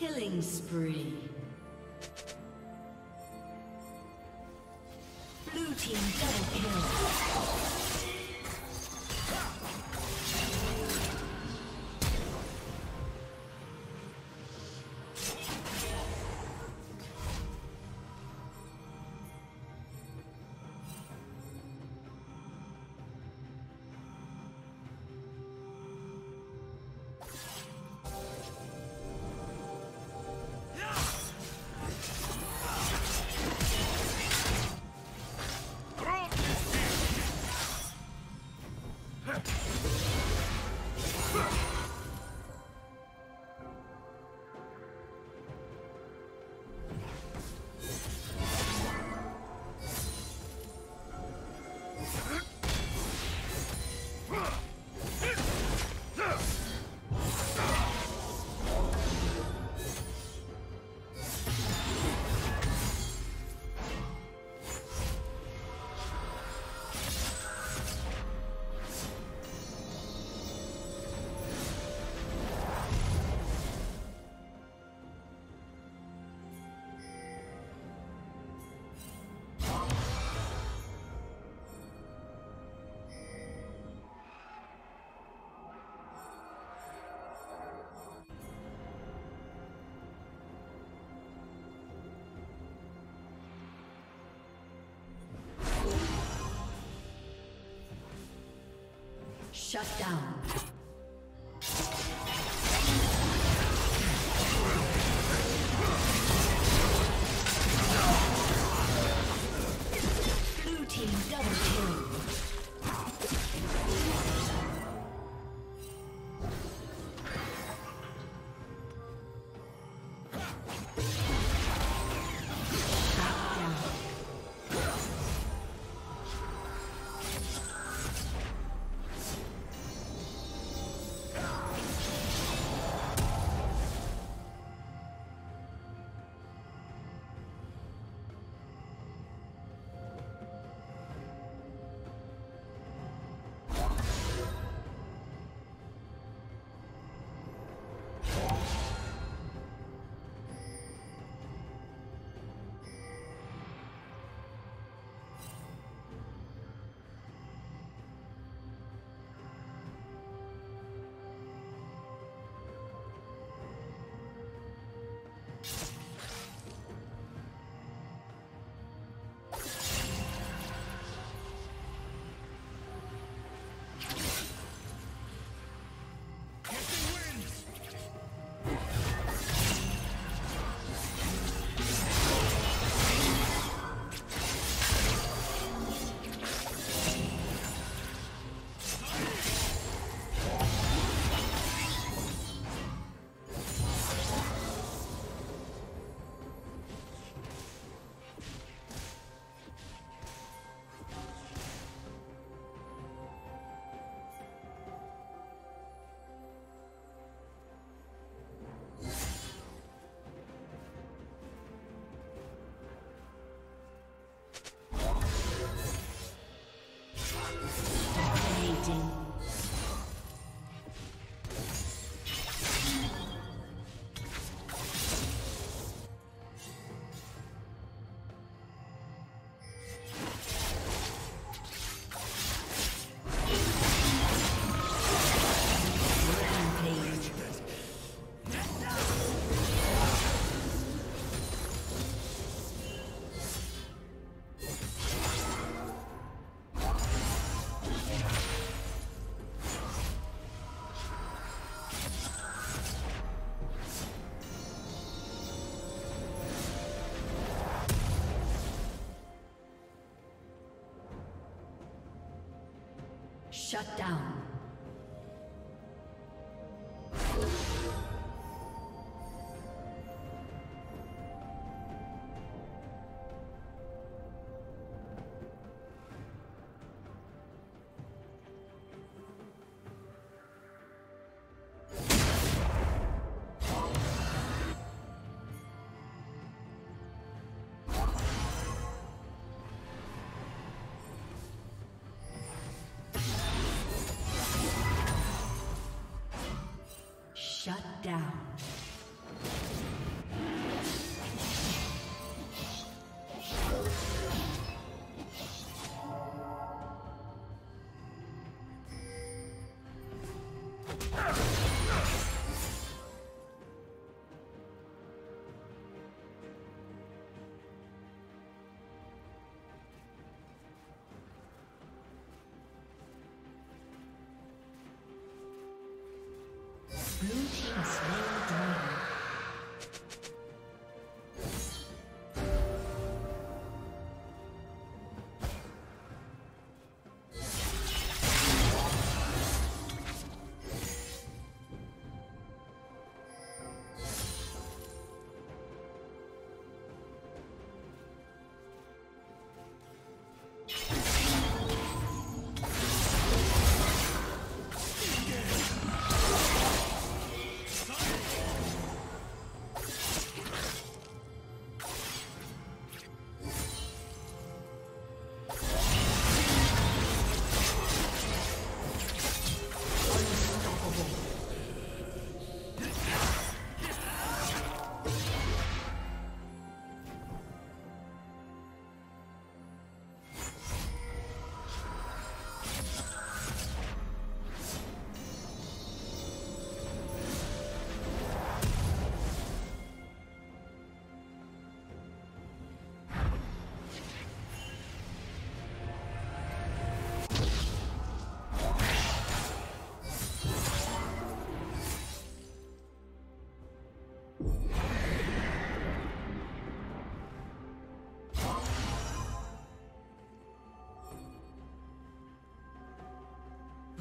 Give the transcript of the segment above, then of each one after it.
Killing spree. Blue team double kill. Shut down. Blue team double kill. Shut down.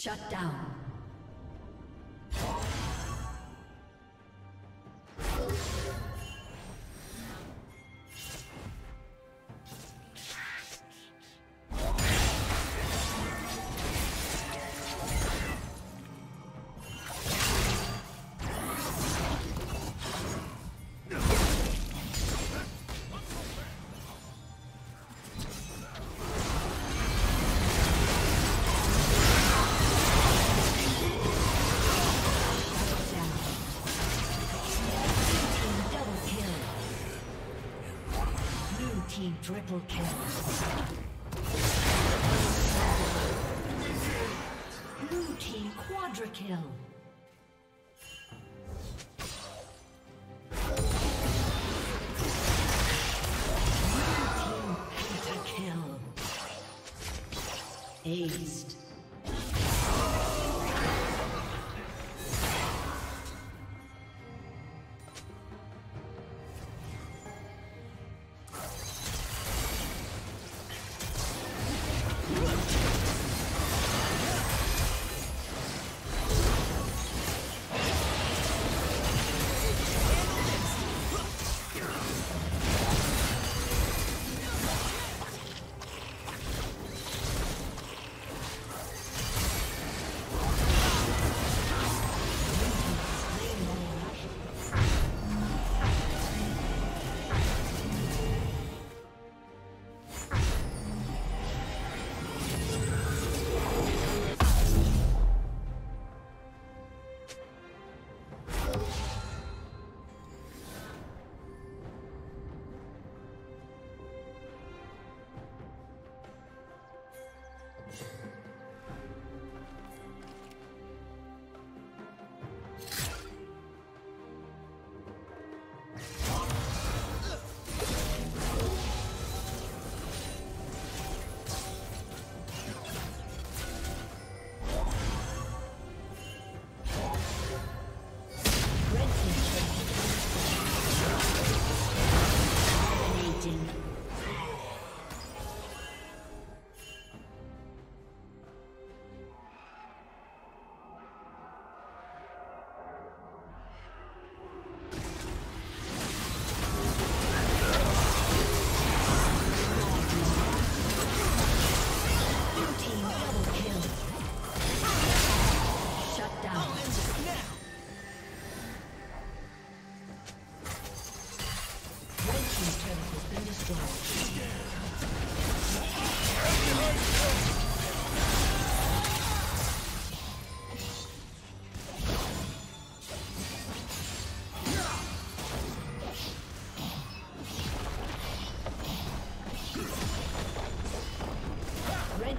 Shut down. Triple kill. Blue team quadra kill. Blue team penta kill. Aced.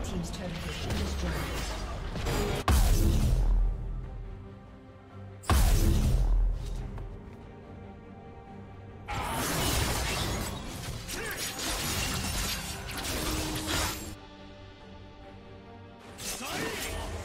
Red team's turret has been destroyed. Sorry!